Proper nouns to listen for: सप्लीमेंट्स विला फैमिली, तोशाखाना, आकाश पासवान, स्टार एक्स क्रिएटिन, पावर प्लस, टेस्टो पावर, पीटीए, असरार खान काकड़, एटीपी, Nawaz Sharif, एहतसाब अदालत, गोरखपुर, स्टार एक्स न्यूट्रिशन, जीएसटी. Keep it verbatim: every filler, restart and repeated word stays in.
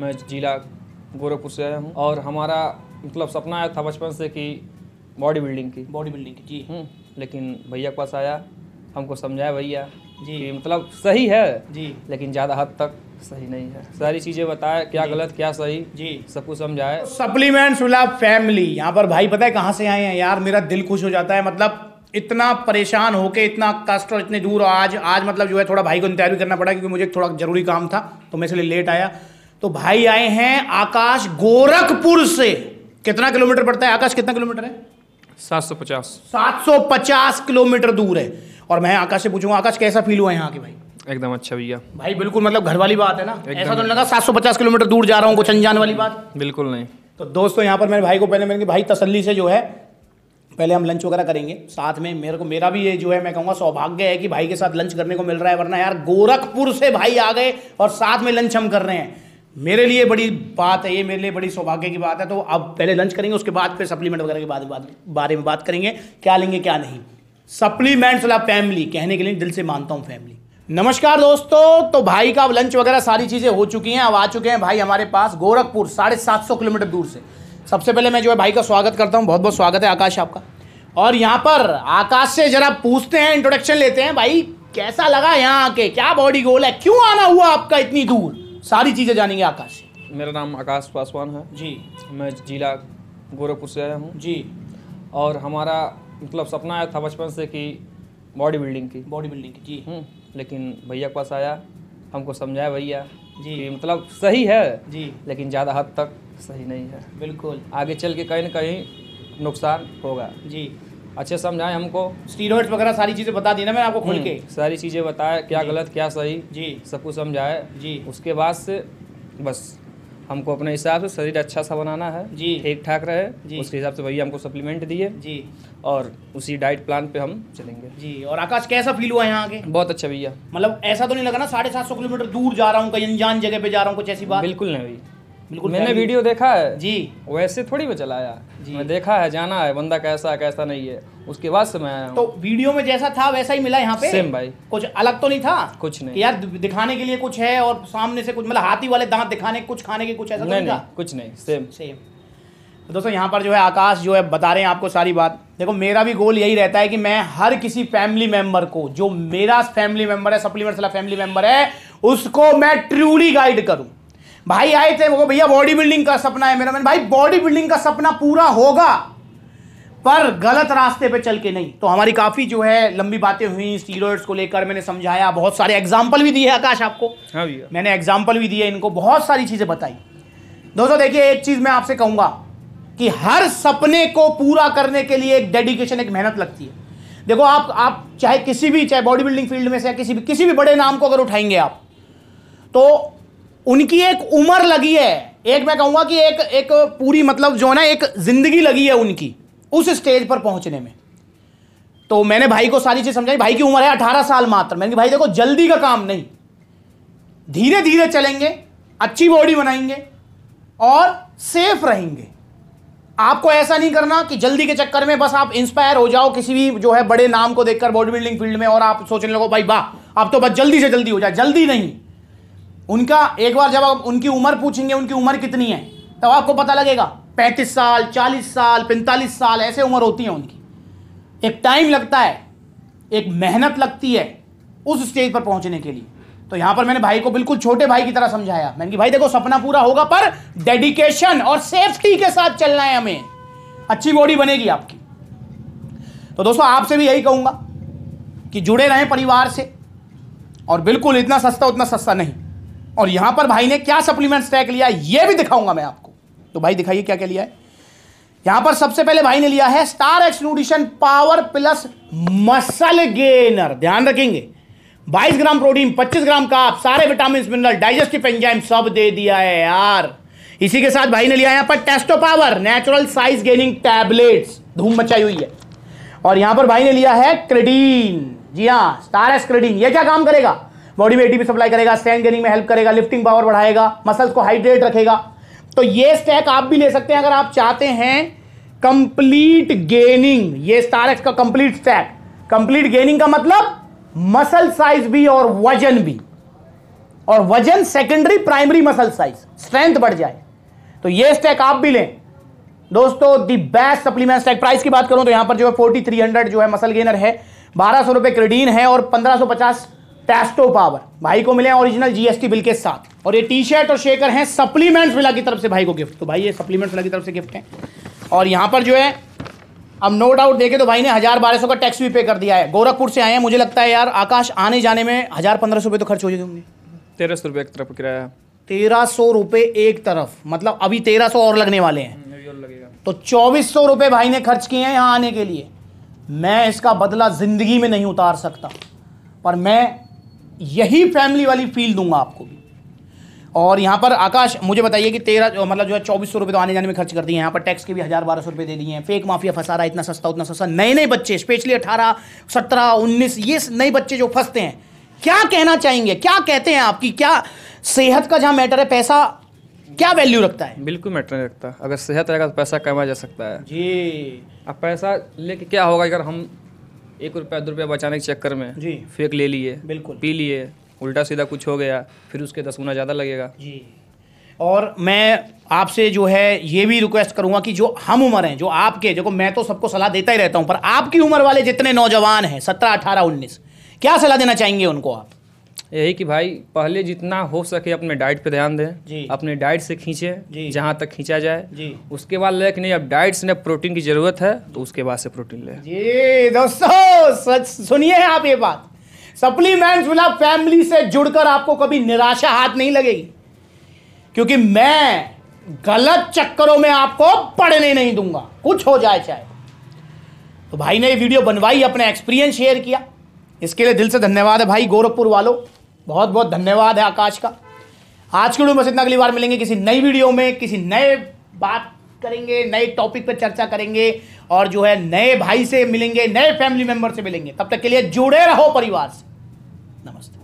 मैं जिला गोरखपुर से आया हूँ और हमारा मतलब सपना आया था बचपन से कि बॉडी बिल्डिंग की बॉडी बिल्डिंग की जी, लेकिन भैया के पास आया, हमको समझाया भैया जी मतलब सही है जी, लेकिन ज़्यादा हद तक सही नहीं है। सारी चीज़ें बताए क्या गलत क्या सही जी, सब कुछ समझाए। सप्लीमेंट्स विला फैमिली, यहाँ पर भाई पता है कहाँ से आए हैं यार, मेरा दिल खुश हो जाता है। मतलब इतना परेशान होके इतना कष्ट और इतने दूर, और आज आज मतलब जो है थोड़ा भाई को इंतजार भी करना पड़ा क्योंकि मुझे थोड़ा ज़रूरी काम था तो मैं इसलिए लेट आया। तो भाई आए हैं आकाश गोरखपुर से। कितना किलोमीटर पड़ता है आकाश, कितना किलोमीटर है? सात सौ पचास। सात सौ पचास किलोमीटर दूर है। और मैं आकाश से पूछूंगा आकाश कैसा फील हुआ यहाँ के? भाई एकदम अच्छा भैया, भाई बिल्कुल मतलब घर वाली बात है ना, ऐसा तो नहीं लगा सात सौ पचास किलोमीटर दूर जा रहा हूँ कुछ अनजान वाली बात, बिल्कुल नहीं। तो दोस्तों यहाँ पर मेरे भाई को पहले मैंने भाई तसल्ली से जो है पहले हम लंच वगैरह करेंगे साथ में। मेरे को मेरा भी ये जो है मैं कहूँगा सौभाग्य है कि भाई के साथ लंच करने को मिल रहा है, वरना यार गोरखपुर से भाई आ गए और साथ में लंच हम कर रहे हैं, मेरे लिए बड़ी बात है, ये मेरे लिए बड़ी सौभाग्य की बात है। तो अब पहले लंच करेंगे, उसके बाद फिर सप्लीमेंट वगैरह के बाद बारे में बात करेंगे, क्या लेंगे क्या नहीं। सप्लीमेंट्स वाला फैमिली कहने के लिए दिल से मानता हूँ फैमिली। नमस्कार दोस्तों, तो भाई का लंच वगैरह सारी चीज़ें हो चुकी हैं, अब आ चुके हैं भाई हमारे पास गोरखपुर साढ़े सात सौ किलोमीटर दूर से। सबसे पहले मैं जो है भाई का स्वागत करता हूँ, बहुत बहुत स्वागत है आकाश आपका। और यहाँ पर आकाश से जरा पूछते हैं, इंट्रोडक्शन लेते हैं, भाई कैसा लगा यहाँ आके, क्या बॉडी गोल है, क्यों आना हुआ आपका इतनी दूर, सारी चीज़ें जानेंगे आकाश से। मेरा नाम आकाश पासवान है जी, मैं जिला गोरखपुर से आया हूँ जी, और हमारा मतलब सपना आया था बचपन से कि बॉडी बिल्डिंग की बॉडी बिल्डिंग की जी, लेकिन भैया के पास आया, हमको समझाया भैया जी मतलब सही है जी, लेकिन ज़्यादा हद तक सही नहीं है, बिल्कुल आगे चल के कहीं ना कहीं नुकसान होगा जी। अच्छे समझाएं हमको, स्टीरॉइड्स वगैरह सारी चीज़ें बता दी ना मैंने आपको खुल के, सारी चीज़ें बताए क्या गलत क्या सही जी, सब कुछ समझाए जी। उसके बाद से बस हमको अपने हिसाब से शरीर अच्छा सा बनाना है जी, ठीक ठाक रहे जी, उसके हिसाब से भैया हमको सप्लीमेंट दिए जी, और उसी डाइट प्लान पे हम चलेंगे जी। और आकाश कैसा फील हुआ यहाँ आके? बहुत अच्छा भैया, मतलब ऐसा तो नहीं लगा ना साढ़े सात सौ किलोमीटर दूर जा रहा हूँ, कहीं अनजान जगह पे जा रहा हूँ, कुछ ऐसी बात? बिल्कुल नहीं भैया, बिल्कुल। मैंने वीडियो देखा है जी, वैसे थोड़ी मैं चलाया जी, मैं देखा है जाना है बंदा कैसा कैसा नहीं है, उसके बाद से मैं आया हूं। तो वीडियो में जैसा था वैसा ही मिला यहाँ पे? सेम भाई, कुछ अलग तो नहीं था? कुछ नहीं यार, दिखाने के लिए कुछ है और सामने से कुछ मतलब हाथी वाले दांत दिखाने कुछ खाने के कुछ ऐसा नहीं था? कुछ नहीं, सेम सेम। तो दोस्तों यहाँ पर जो है आकाश जो है बता रहे हैं आपको सारी बात। देखो मेरा भी गोल यही रहता है कि मैं हर किसी फैमिली मेंबर को, जो मेरा फैमिली मेंबर है सप्लीमेंट्स वाला फैमिली मेंबर है, उसको मैं ट्रूली गाइड करूँ। भाई आए थे वो भैया बॉडी बिल्डिंग का सपना है मेरा, मैंने भाई बॉडी बिल्डिंग का सपना पूरा होगा पर गलत रास्ते पे चल के नहीं। तो हमारी काफ़ी जो है लंबी बातें हुई स्टीरॉइड्स को लेकर, मैंने समझाया, बहुत सारे एग्जाम्पल भी दिए आकाश आपको। हाँ भैया, मैंने एग्जाम्पल भी दिए इनको, बहुत सारी चीज़ें बताई। दोस्तों देखिए एक चीज़ मैं आपसे कहूँगा कि हर सपने को पूरा करने के लिए एक डेडिकेशन एक मेहनत लगती है। देखो आप आप चाहे किसी भी चाहे बॉडी बिल्डिंग फील्ड में से किसी भी किसी भी बड़े नाम को अगर उठाएंगे आप तो उनकी एक उम्र लगी है, एक मैं कहूँगा कि एक एक पूरी मतलब जो है ना एक जिंदगी लगी है उनकी उस स्टेज पर पहुँचने में। तो मैंने भाई को सारी चीज़ समझाई, भाई की उम्र है अठारह साल मात्र। मैंने कहा भाई देखो जल्दी का काम नहीं, धीरे धीरे चलेंगे, अच्छी बॉडी बनाएंगे और सेफ रहेंगे। आपको ऐसा नहीं करना कि जल्दी के चक्कर में बस आप इंस्पायर हो जाओ किसी भी जो है बड़े नाम को देखकर बॉडी बिल्डिंग फील्ड में और आप सोचने लगो भाई वाह अब तो बस जल्दी से जल्दी हो जाए। जल्दी नहीं, उनका एक बार जब आप उनकी उम्र पूछेंगे उनकी उम्र कितनी है तब तो आपको पता लगेगा पैंतीस साल, चालीस साल, पैंतालीस साल, ऐसे उम्र होती है उनकी। एक टाइम लगता है, एक मेहनत लगती है उस स्टेज पर पहुंचने के लिए। तो यहाँ पर मैंने भाई को बिल्कुल छोटे भाई की तरह समझाया, मैंने कि भाई देखो सपना पूरा होगा पर डेडिकेशन और सेफ्टी के साथ चलना है, हमें अच्छी बॉडी बनेगी आपकी। तो दोस्तों आपसे भी यही कहूँगा कि जुड़े रहें परिवार से, और बिल्कुल इतना सस्ता उतना सस्ता नहीं। और यहां पर भाई ने क्या सप्लीमेंट्स टैग लिया ये भी दिखाऊंगा मैं आपको। तो भाई दिखाइए क्या क्या लिया है यहां पर। सबसे पहले भाई ने लिया है स्टार एक्स न्यूट्रिशन पावर प्लस muscle gainer, ध्यान रखेंगे बाईस ग्राम प्रोटीन, पच्चीस ग्राम कार्ब, सारे विटामिन मिनरल, डाइजेस्टिव एंजाइम सब दे दिया है यार। इसी के साथ भाई ने लिया यहां पर टेस्टो पावर natural size gaining tablets, धूम मचाई हुई है। और यहां पर भाई ने लिया है क्रिएटिन, जी हाँ स्टार एक्स क्रिएटिन। यह क्या काम करेगा? बॉडी में एटीपी सप्लाई करेगा, स्ट्रेंथ गेनिंग में हेल्प करेगा, लिफ्टिंग पावर बढ़ाएगा, मसल्स को हाइड्रेट रखेगा। तो ये स्टैक आप भी ले सकते हैं अगर आप चाहते हैं कंप्लीट गेनिंग। ये स्टार एक्स का कंप्लीट स्टैक, कंप्लीट गेनिंग का मतलब मसल साइज भी और वजन भी। और वजन secondary primary muscle size, strength बढ़ जाए। तो ये स्टैक आप भी लें दोस्तों, the best supplement stack. Price की बात करूं तो यहां पर जो है फोर्टी थ्री हंड्रेड जो है मसल गेनर है, बारह सौ रुपये क्रिएटिन है और पंद्रह सौ पचास टेस्टो पावर। भाई को मिले ओरिजिनल जीएसटी बिल के साथ। और ये टी शर्ट और शेकर हैं सप्लीमेंट्स विला की तरफ से भाई को गिफ्ट। तो भाई ये सप्लीमेंट्स विला की तरफ से गिफ्ट है। और यहाँ पर जो है अब नो डाउट देखे तो भाई ने हजार बारह सौ का टैक्स भी पे कर दिया है। गोरखपुर से आए हैं, मुझे लगता है यार आकाश आने जाने में हजार पंद्रह सौ रुपये तो खर्च हो जाएंगे। तेरह सौ रुपये एक तरफ किराया, तेरह सौ रुपये एक तरफ, मतलब अभी तेरह सौ और लगने वाले हैं और लगेगा। तो चौबीस सौ रुपये भाई ने खर्च किए हैं यहाँ आने के लिए। मैं इसका बदला ज़िंदगी में नहीं उतार सकता, पर मैं यही फैमिली वाली फील दूंगा आपको भी। और यहाँ पर आकाश मुझे बताइए कि तेरह मतलब जो है चौबीस सौ रुपये तो आने जाने में खर्च कर दिए हैं। यहाँ पर टैक्स के भी हज़ार बारह सौ रुपये दे दिए हैं। फेक माफिया फंसा रहा है, इतना सस्ता उतना सस्ता। नए नए बच्चे स्पेशली अठारह सत्रह उन्नीस ये नए बच्चे जो फंसते हैं, क्या कहना चाहेंगे, क्या कहते हैं आपकी, क्या सेहत का जहाँ मैटर है पैसा क्या वैल्यू रखता है? बिल्कुल मैटर नहीं रखता। अगर सेहत रहेगा तो पैसा कमाया जा सकता है जी। अब पैसा लेके क्या होगा अगर हम एक रुपया दो रुपया बचाने के चक्कर में जी फेक ले लिए, बिल्कुल पी लिए, उल्टा सीधा कुछ हो गया, फिर उसके दस गुना ज़्यादा लगेगा जी। और मैं आपसे जो है ये भी रिक्वेस्ट करूँगा कि जो हम उम्र हैं, जो आपके, देखो मैं तो सबको सलाह देता ही रहता हूँ, पर आपकी उम्र वाले जितने नौजवान हैं सत्रह अठारह उन्नीस, क्या सलाह देना चाहेंगे उनको आप? यही कि भाई पहले जितना हो सके अपने डाइट पे ध्यान दें, अपने डाइट से खींचे जहाँ तक खींचा जाए। उसके बाद लगे कि नहीं अब डाइट से प्रोटीन की जरूरत है तो उसके बाद से प्रोटीन लें जी। दोस्तों सच सुनिए आप ये बात, सप्लीमेंट्स विला फैमिली से जुड़कर आपको कभी निराशा हाथ नहीं लगेगी, क्योंकि मैं गलत चक्करों में आपको पड़ने नहीं दूंगा, कुछ हो जाए चाहे। तो भाई ने ये वीडियो बनवाई, अपना एक्सपीरियंस शेयर किया, इसके लिए दिल से धन्यवाद है भाई। गोरखपुर वालों बहुत बहुत धन्यवाद है आकाश का। आज के वीडियो में बस इतना, अगली बार मिलेंगे किसी नई वीडियो में, किसी नए बात करेंगे, नए टॉपिक पर चर्चा करेंगे और जो है नए भाई से मिलेंगे, नए फैमिली मेंबर से मिलेंगे। तब तक के लिए जुड़े रहो परिवार से। नमस्ते।